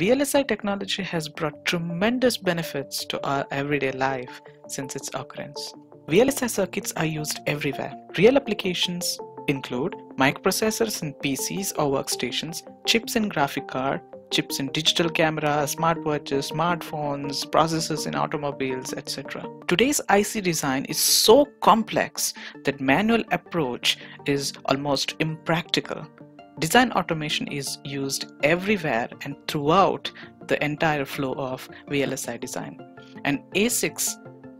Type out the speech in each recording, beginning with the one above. VLSI technology has brought tremendous benefits to our everyday life since its occurrence. VLSI circuits are used everywhere. Real applications include microprocessors in PCs or workstations, chips in graphic card, chips in digital cameras, smartwatches, smartphones, processors in automobiles, etc. Today's IC design is so complex that manual approach is almost impractical. Design automation is used everywhere and throughout the entire flow of VLSI design. And ASICs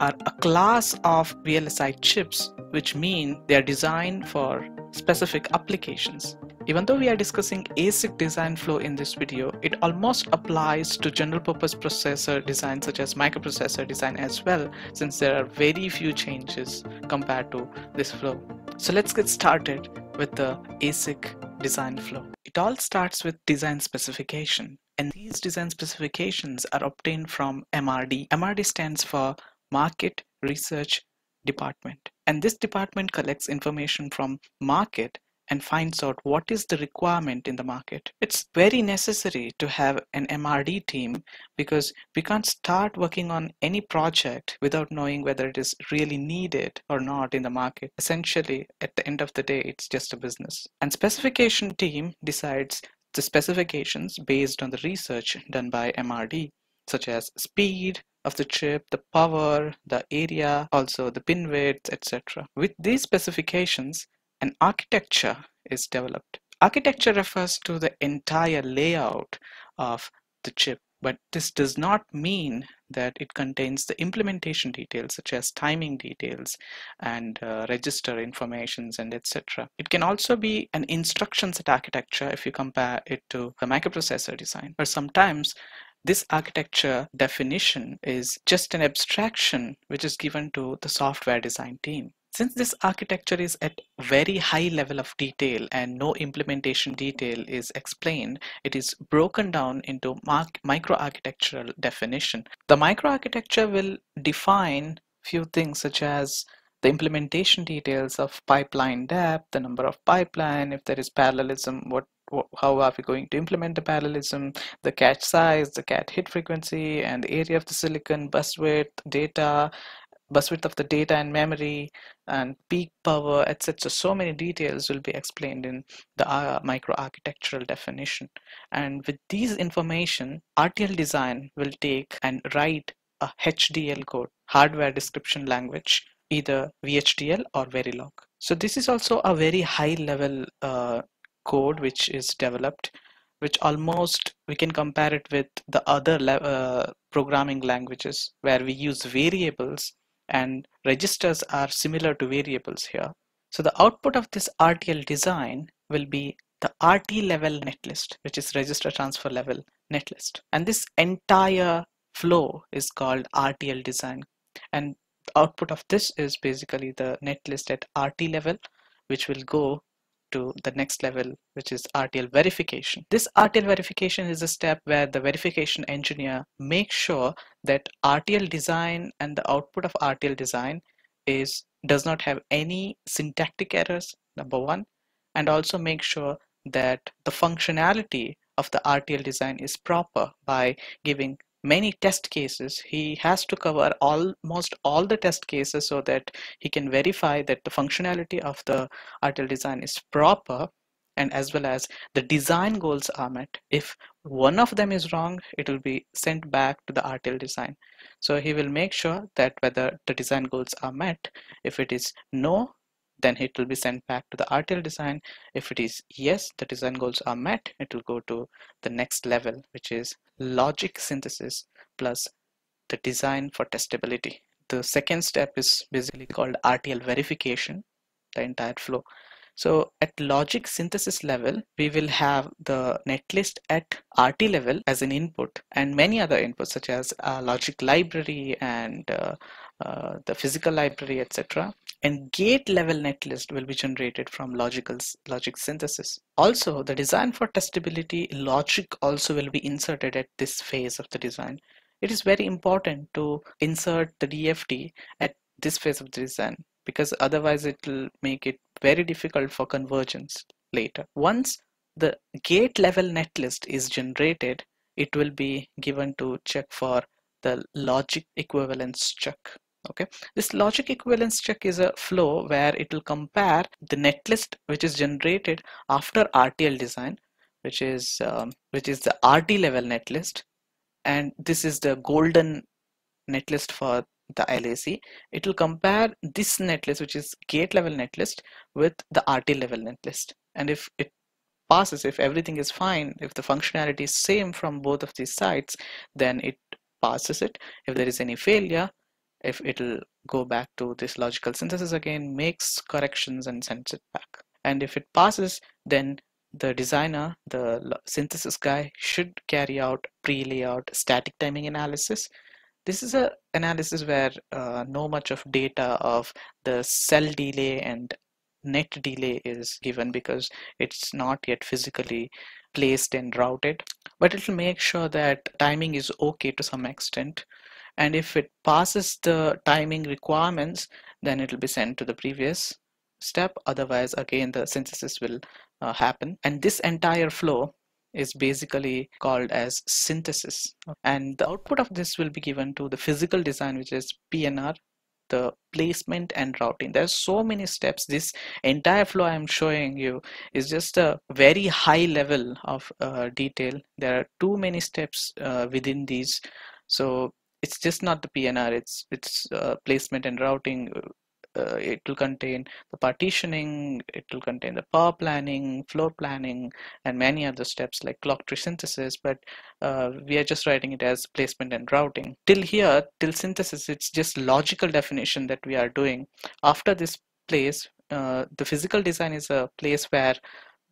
are a class of VLSI chips, which mean they are designed for specific applications. Even though we are discussing ASIC design flow in this video, it almost applies to general purpose processor design such as microprocessor design as well, since there are very few changes compared to this flow. So let's get started with the ASIC design flow. It all starts with design specification, and these design specifications are obtained from MRD. MRD stands for Market Research Department, and this department collects information from market and finds out what is the requirement in the market. It's very necessary to have an MRD team because we can't start working on any project without knowing whether it is really needed or not in the market. Essentially, at the end of the day, it's just a business. And specification team decides the specifications based on the research done by MRD, such as speed of the chip, the power, the area, also the pin width, etc. With these specifications, an architecture is developed. Architecture refers to the entire layout of the chip, but this does not mean that it contains the implementation details such as timing details and register informations and etc. It can also be an instruction set architecture if you compare it to the microprocessor design, or sometimes this architecture definition is just an abstraction which is given to the software design team. Since this architecture is at very high level of detail and no implementation detail is explained, it is broken down into microarchitectural definition. The microarchitecture will define few things such as the implementation details of pipeline depth, the number of pipeline, if there is parallelism, how are we going to implement the parallelism, the cache size, the cache hit frequency, and the area of the silicon, bus width of the data and memory, and peak power, etc. So many details will be explained in the microarchitectural definition. And with these information, RTL design will take and write a HDL code, hardware description language, either VHDL or Verilog. So this is also a very high level code which is developed, which almost we can compare it with the other programming languages where we use variables, and registers are similar to variables here. So the output of this RTL design will be the RT level netlist, which is register transfer level netlist. And this entire flow is called RTL design. And the output of this is basically the netlist at RT level, which will go to the next level, which is RTL verification. This RTL verification is a step where the verification engineer makes sure that RTL design and the output of RTL design does not have any syntactic errors, number one, and also make sure that the functionality of the RTL design is proper by giving many test cases. He has to cover almost all the test cases so that he can verify that the functionality of the RTL design is proper, and as well as the design goals are met. If one of them is wrong, it will be sent back to the RTL design. So he will make sure that whether the design goals are met. If it is no, then it will be sent back to the RTL design. If it is yes, the design goals are met, it will go to the next level, which is logic synthesis plus the design for testability. The second step is basically called RTL verification, the entire flow. So at logic synthesis level, we will have the netlist at RT level as an input, and many other inputs such as logic library and the physical library, etc. And gate level netlist will be generated from logic synthesis. Also, the design for testability logic also will be inserted at this phase of the design. It is very important to insert the DFT at this phase of the design, because otherwise it will make it very difficult for convergence later. Once the gate level netlist is generated, it will be given to check for the logic equivalence check. Okay, this logic equivalence check is a flow where it will compare the netlist which is generated after RTL design, which is the RT level netlist, and this is the golden netlist for the LAC. It will compare this netlist, which is gate level netlist, with the RT level netlist, and if it passes, if everything is fine, if the functionality is same from both of these sides, then it passes it. If there is any failure, if it'll go back to this logical synthesis again, makes corrections and sends it back. And if it passes, then the designer, the synthesis guy, should carry out pre-layout static timing analysis. This is a analysis where no much of data of the cell delay and net delay is given because it's not yet physically placed and routed, but it will make sure that timing is okay to some extent. And if it passes the timing requirements, then it will be sent to the previous step. Otherwise, again, the synthesis will happen. And this entire flow is basically called as synthesis. And the output of this will be given to the physical design, which is PNR, the placement and routing. There's so many steps. This entire flow I'm showing you is just a very high level of detail. There are too many steps within these. So it's just not the PNR, it's placement and routing. It will contain the partitioning, it will contain the power planning, floor planning, and many other steps like clock tree synthesis, but we are just writing it as placement and routing. Till here, till synthesis, it's just logical definition that we are doing. After this place, the physical design is a place where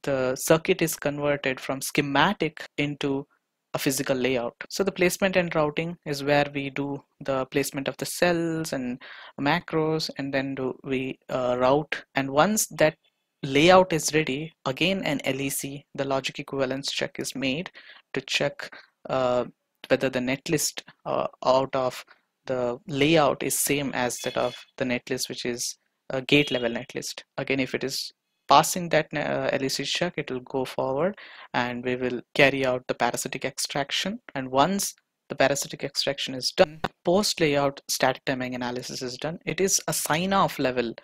the circuit is converted from schematic into a physical layout. So the placement and routing is where we do the placement of the cells and macros, and then we route. And once that layout is ready, again an LEC, the logic equivalence check, is made to check whether the netlist out of the layout is same as that of the netlist, which is a gate level netlist. Again, if it is passing that LEC check, it will go forward and we will carry out the parasitic extraction. And once the parasitic extraction is done, post layout static timing analysis is done. It is a sign off level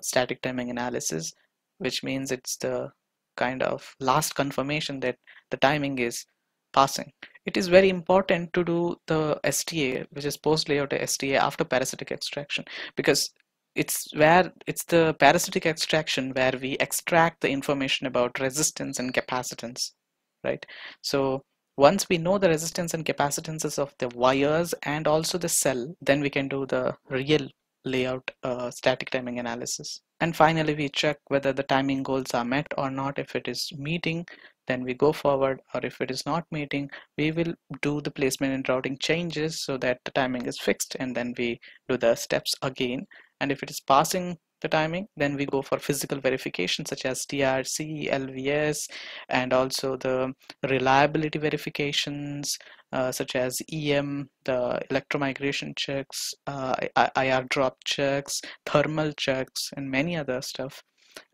static timing analysis, which means it's the kind of last confirmation that the timing is passing. It is very important to do the STA, which is post layout STA, after parasitic extraction, because it's the parasitic extraction where we extract the information about resistance and capacitance, right? So once we know the resistance and capacitances of the wires and also the cell, then we can do the real layout static timing analysis. And finally, we check whether the timing goals are met or not. If it is meeting, then we go forward, or if it is not meeting, we will do the placement and routing changes so that the timing is fixed, and then we do the steps again. And if it is passing the timing, then we go for physical verification such as TRC, LVS, and also the reliability verifications such as EM, the electromigration checks, IR drop checks, thermal checks, and many other stuff.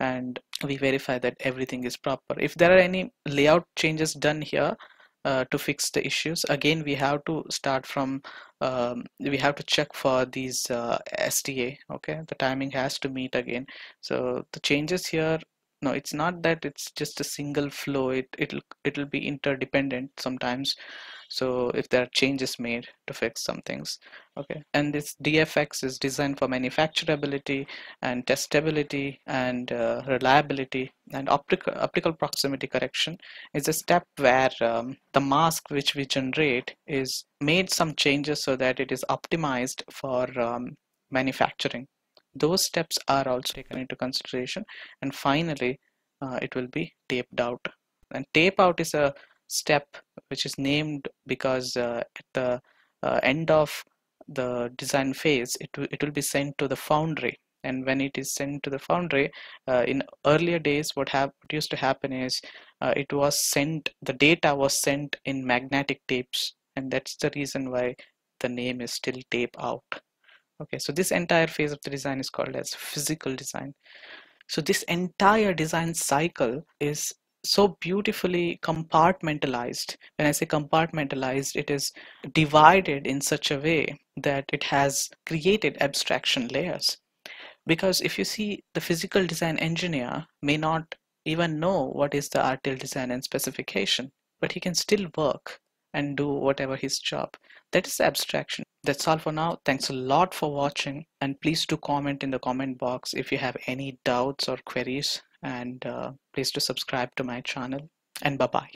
And we verify that everything is proper. If there are any layout changes done here to fix the issues, again we have to start from we have to check for these STA. Okay, the timing has to meet again. So the changes here, no, it's not that it's just a single flow, it'll be interdependent sometimes. So if there are changes made to fix some things, okay. And this DFX is designed for manufacturability and testability and reliability, and optical proximity correction is a step where the mask which we generate is made some changes so that it is optimized for manufacturing. Those steps are also taken into consideration. And finally, it will be taped out. And tape out is a step which is named because at the end of the design phase, it will be sent to the foundry. And when it is sent to the foundry, in earlier days, what used to happen is the data was sent in magnetic tapes, and that's the reason why the name is still tape out. Okay, so this entire phase of the design is called as physical design. So this entire design cycle is so beautifully compartmentalized. When I say compartmentalized, it is divided in such a way that it has created abstraction layers. Because if you see, the physical design engineer may not even know what is the RTL design and specification, but he can still work and do whatever his job. That is the abstraction. That's all for now. Thanks a lot for watching, and please do comment in the comment box if you have any doubts or queries, and please do subscribe to my channel, and bye-bye.